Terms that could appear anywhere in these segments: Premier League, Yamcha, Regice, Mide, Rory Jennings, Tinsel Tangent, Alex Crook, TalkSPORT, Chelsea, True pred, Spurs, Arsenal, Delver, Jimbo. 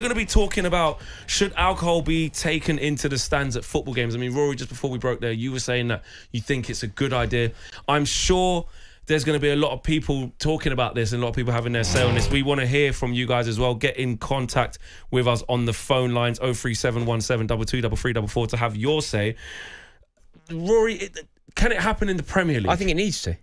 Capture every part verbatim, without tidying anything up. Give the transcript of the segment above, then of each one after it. We're going to be talking about should alcohol be taken into the stands at football games. I mean, Rory, just before we broke there, you were saying that you think it's a good idea. I'm sure there's going to be a lot of people talking about this and a lot of people having their say on this. We want to hear from you guys as well. Get in contact with us on the phone lines oh three seven one seven, two two, three three four to have your say. Rory, it, can it happen in the Premier League? I think it needs to.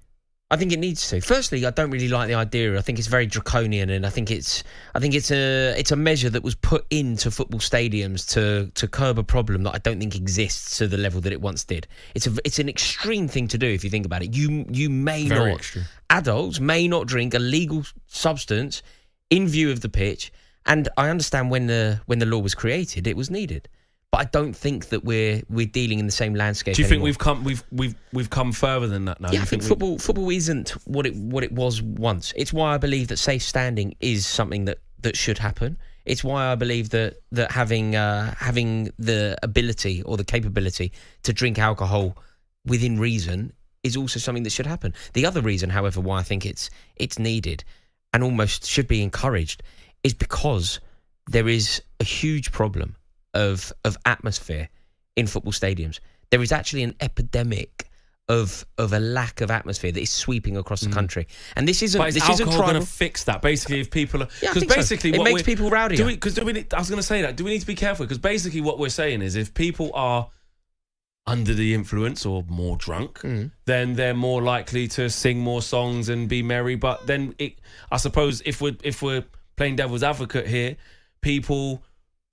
I think it needs to. Firstly, I don't really like the idea. I think it's very draconian, and I think it's I think it's a it's a measure that was put into football stadiums to to curb a problem that I don't think exists to the level that it once did. It's a it's an extreme thing to do if you think about it. You you may very not extreme. Adults may not drink a legal substance in view of the pitch, and I understand when the when the law was created, it was needed. But I don't think that we're we're dealing in the same landscape. Do you anymore. think we've come we've we've we've come further than that now? Yeah, I think, think football we... football isn't what it what it was once. It's why I believe that safe standing is something that that should happen. It's why I believe that that having uh, having the ability or the capability to drink alcohol within reason is also something that should happen. The other reason, however, why I think it's it's needed and almost should be encouraged is because there is a huge problem of of atmosphere in football stadiums. There is actually an epidemic of of a lack of atmosphere that is sweeping across the mm. country, and this isn't. But is this alcohol isn't trying to fix that? Basically, if people are, because yeah, basically so. it what makes people rowdy. Because do we? I was going to say that. Do we need to be careful? Because basically, what we're saying is, if people are under the influence or more drunk, mm. then they're more likely to sing more songs and be merry. But then, it, I suppose, if we're if we're playing devil's advocate here, people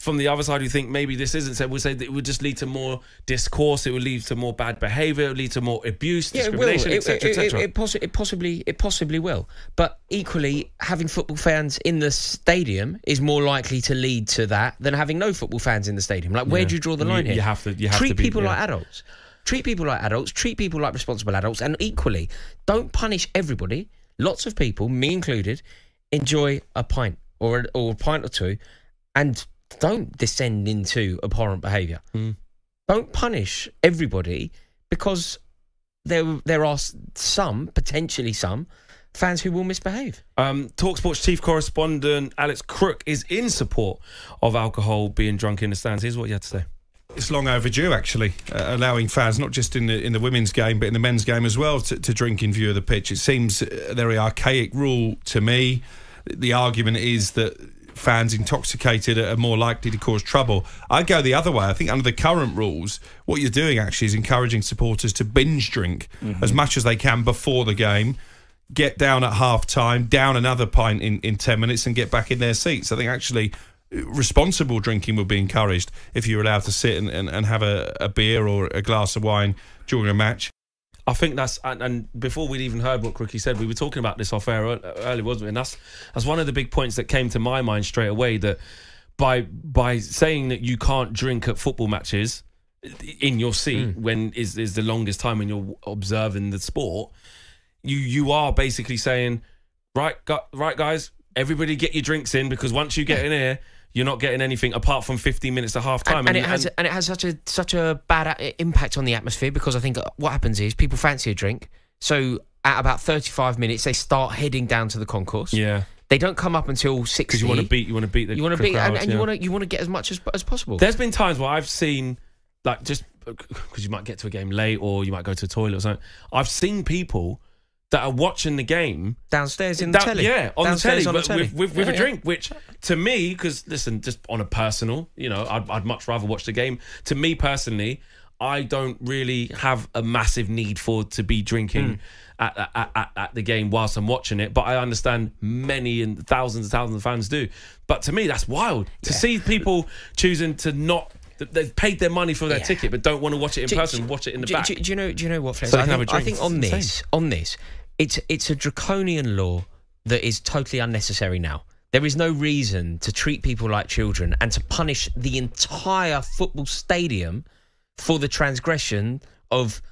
from the other side who think maybe this isn't said, so we'll say that it would just lead to more discourse, it would lead to more bad behaviour, it would lead to more abuse, yeah, discrimination, et cetera, et cetera. It, it, it, possi it, possibly, it possibly will. But equally, having football fans in the stadium is more likely to lead to that than having no football fans in the stadium. Like, where yeah. do you draw the line you, here? You have to, you have Treat to be, people yeah. like adults. Treat people like adults. Treat people like responsible adults. And equally, don't punish everybody. Lots of people, me included, enjoy a pint or a, or a pint or two and don't descend into abhorrent behaviour. Mm. Don't punish everybody, because there there are some, potentially some, fans who will misbehave. Um, TalkSport's chief correspondent Alex Crook is in support of alcohol being drunk in the stands. Here's what you had to say. It's long overdue, actually, uh, allowing fans, not just in the in the women's game, but in the men's game as well, to, to drink in view of the pitch. It seems a very archaic rule to me. The argument is that fans intoxicated are more likely to cause trouble. I go the other way. I think under the current rules, what you're doing actually is encouraging supporters to binge drink mm-hmm. as much as they can before the game, get down at half-time, down another pint in, in ten minutes and get back in their seats. I think actually responsible drinking would be encouraged if you're allowed to sit and, and, and have a, a beer or a glass of wine during a match. I think that's, and, and before we'd even heard what Crookie said, we were talking about this off air earlier, wasn't we? And that's, that's one of the big points that came to my mind straight away, that by by saying that you can't drink at football matches in your seat mm. when is, is the longest time when you're observing the sport, you you are basically saying, right, gu right guys, everybody get your drinks in, because once you get in here, you're not getting anything apart from fifteen minutes to half time, and, and, and it has and, and it has such a such a bad impact on the atmosphere, because I think what happens is people fancy a drink, so at about thirty-five minutes they start heading down to the concourse. Yeah, they don't come up until sixty. Because you want to beat, you want to beat the you want to beat, crowd, and, and yeah. you want to you want to get as much as as possible. There's been times where I've seen, like, just because you might get to a game late or you might go to the toilet or something, I've seen people that are watching the game downstairs in the that, telly, yeah, on downstairs the telly, on the telly. with, with, with yeah, a drink. Yeah. Which, to me, because listen, just on a personal, you know, I'd, I'd much rather watch the game. To me personally, I don't really have a massive need for to be drinking mm. at, at, at, at the game whilst I'm watching it. But I understand many and thousands and thousands of fans do. But to me, that's wild yeah. to see people choosing to not. They've paid their money for their yeah. ticket, but don't want to watch it in do, person. Do, watch it in the do, back. Do, do you know? Do you know what? So I, think, I think on it's this, insane. on this. It's it's a draconian law that is totally unnecessary now. There is no reason to treat people like children and to punish the entire football stadium for the transgression of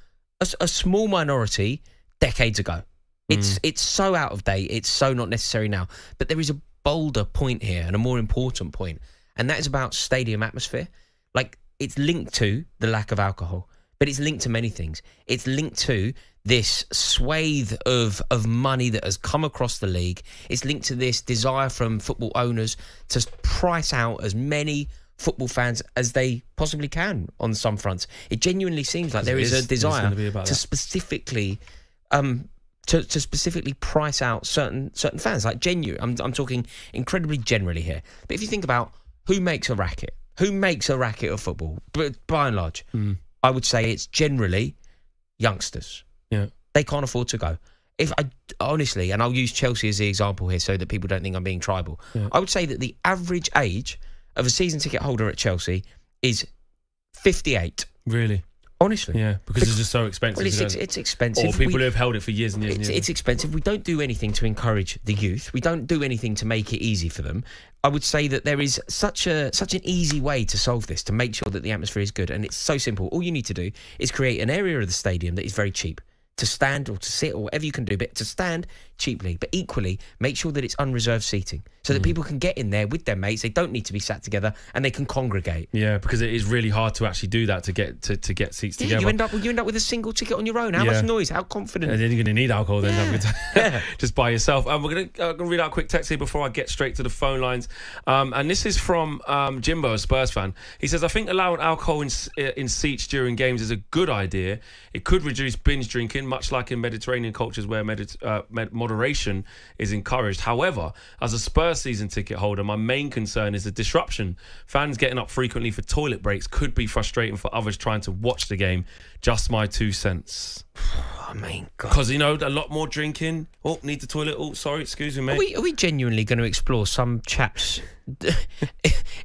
a, a small minority decades ago. It's, mm. it's so out of date. It's so not necessary now. But there is a bolder point here and a more important point, and that is about stadium atmosphere. Like, it's linked to the lack of alcohol. but it's linked to many things. It's linked to this swathe of of money that has come across the league. It's linked to this desire from football owners to price out as many football fans as they possibly can on some fronts. It genuinely seems like there is, is a desire to that. specifically... Um, To, to specifically price out certain certain fans, like genuine. I'm, I'm talking incredibly generally here. But if you think about who makes a racket, who makes a racket of football, but by and large, mm. I would say it's generally youngsters. Yeah, they can't afford to go. If I honestly, and I'll use Chelsea as the example here, so that people don't think I'm being tribal. Yeah. I would say that the average age of a season ticket holder at Chelsea is fifty-eight. Really. Honestly. Yeah, because it's just so expensive. Well, it's, it's, it's expensive. Or people we, who have held it for years and years it's, and years. It's expensive. We don't do anything to encourage the youth. We don't do anything to make it easy for them. I would say that there is such a such an easy way to solve this, to make sure that the atmosphere is good. And it's so simple. All you need to do is create an area of the stadium that is very cheap to stand or to sit or whatever you can do, but to stand cheaply. But equally, make sure that it's unreserved seating so that mm. people can get in there with their mates. They don't need to be sat together and they can congregate. Yeah, because it is really hard to actually do that to get to, to get seats yeah, together. You end up you end up with a single ticket on your own. How yeah. much noise? How confident? And then you're going to need alcohol then. Yeah. Just by yourself. Um, we're going to read out a quick text here before I get straight to the phone lines. Um, and this is from um, Jimbo, a Spurs fan. He says, I think allowing alcohol in, in seats during games is a good idea. It could reduce binge drinking, much like in Mediterranean cultures where med uh, med moderation is encouraged. However, as a Spurs season ticket holder, my main concern is the disruption. Fans getting up frequently for toilet breaks could be frustrating for others trying to watch the game. Just my two cents. I mean, God. Because, you know, a lot more drinking. Oh, need the toilet. Oh, sorry, excuse me, mate. Are we, are we genuinely going to explore some chap's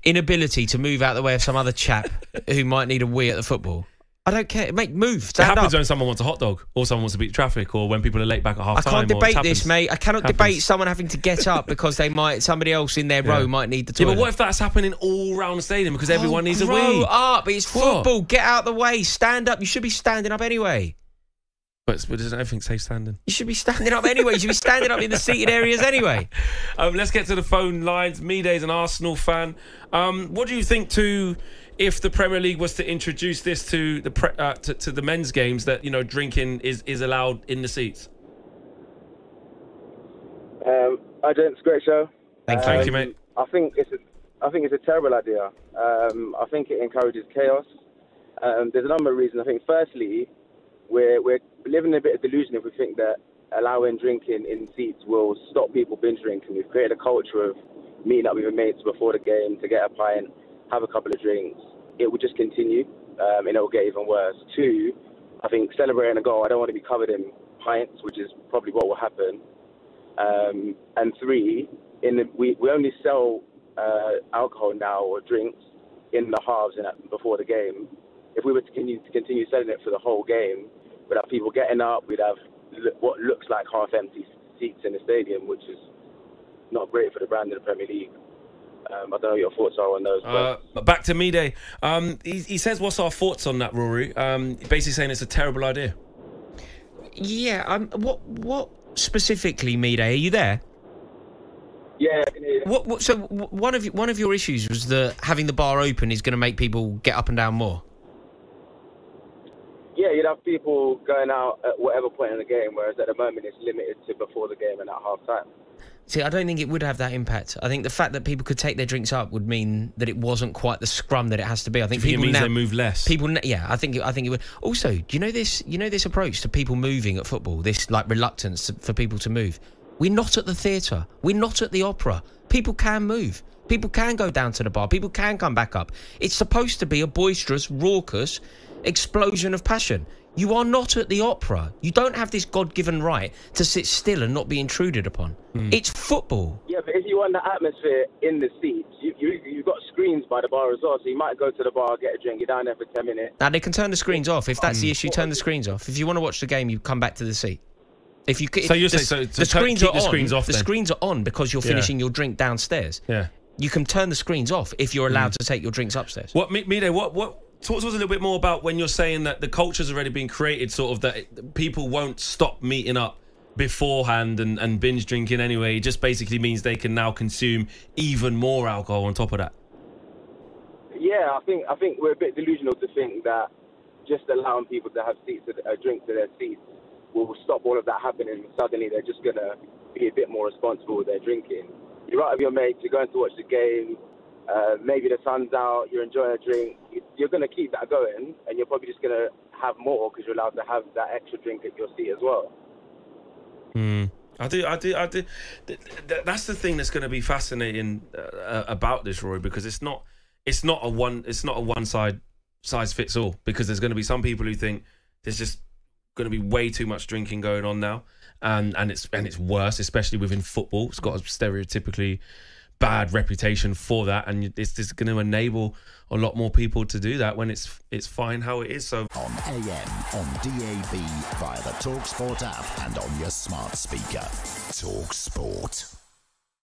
inability to move out the way of some other chap who might need a wee at the football? I don't care. Mate, move. Stand it happens up. When someone wants a hot dog or someone wants to beat traffic or when people are late back at half time. I can't time, debate this, mate. I cannot happens. debate someone having to get up because they might, somebody else in their yeah. row might need the toilet. Yeah, but what if that's happening all round the stadium because oh, everyone needs a wee? Grow up. It's football. What? Get out of the way. Stand up. You should be standing up anyway. But doesn't everything say standing? You should be standing up anyway. You should be standing up in the seated areas anyway. Um, let's get to the phone lines. Mide is an Arsenal fan. Um, what do you think to... if the Premier League was to introduce this to the pre uh, to, to the men's games, that you know drinking is is allowed in the seats? Um, I don't square show. Thank you, um, Thank you mate. I think it's a, I think it's a terrible idea. Um, I think it encourages chaos. Um, there's a number of reasons. I think firstly, we're we're living in a bit of delusion if we think that allowing drinking in seats will stop people binge drinking. We've created a culture of meeting up with your mates before the game to get a pint, have a couple of drinks. It will just continue, um, and it will get even worse. Two, I think celebrating a goal, I don't want to be covered in pints, which is probably what will happen. Um, and three, in the, we, we only sell uh, alcohol now or drinks in the halves and at, before the game. If we were to continue, to continue selling it for the whole game, we'd have people getting up, we'd have look, what looks like half-empty seats in the stadium, which is not great for the brand of the Premier League. Um, I don't know what your thoughts are on those. But uh, back to Mide. Um, he, he says, what's our thoughts on that, Rory? Um, basically saying it's a terrible idea. Yeah. Um, what What specifically, Mide? Are you there? Yeah. yeah. What, what, so one of, one of your issues was that having the bar open is going to make people get up and down more? Yeah, you'd have people going out at whatever point in the game, whereas at the moment it's limited to before the game and at half-time. See, I don't think it would have that impact. I think the fact that people could take their drinks up would mean that it wasn't quite the scrum that it has to be. I think, think people it means now, they move less. People, yeah, I think I think it would. Also, do you know this? You know this approach to people moving at football, this like reluctance for people to move. We're not at the theatre. We're not at the opera. People can move. People can go down to the bar. People can come back up. It's supposed to be a boisterous, raucous explosion of passion. You are not at the opera. You don't have this God-given right to sit still and not be intruded upon. Mm. It's football. Yeah, but if you want the atmosphere in the seats, you, you, you've got screens by the bar as well, so you might go to the bar, get a drink, you're down there for ten minutes. Now, they can turn the screens off. If that's mm. the issue, turn the screens off. If you want to watch the game, you come back to the seat. If you if So you're the, saying so the screens keep are the screens on, off The then. screens are on because you're finishing yeah. your drink downstairs. Yeah. You can turn the screens off if you're allowed mm. to take your drinks upstairs. What, Mide, what... what Talk to us a little bit more about when you're saying that the culture's already been created, sort of that it, people won't stop meeting up beforehand and, and binge drinking anyway. It just basically means they can now consume even more alcohol on top of that. Yeah, I think I think we're a bit delusional to think that just allowing people to have seats, a drink to their seats, will stop all of that happening. Suddenly they're just going to be a bit more responsible with their drinking. You're out with your mates, you're going to watch the game, uh, maybe the sun's out, you're enjoying a drink. You're going to keep that going, and you're probably just going to have more because you're allowed to have that extra drink at your seat as well. Mm. I do, I do, I do. That's the thing that's going to be fascinating about this, Roy, because it's not, it's not a one, it's not a one side size fits all. Because there's going to be some people who think there's just going to be way too much drinking going on now, and and it's and it's worse, especially within football. It's got a stereotypically bad reputation for that, and it's just going to enable a lot more people to do that when it's it's fine how it is. So on A M, on D A B, via the TalkSport app, and on your smart speaker. TalkSport.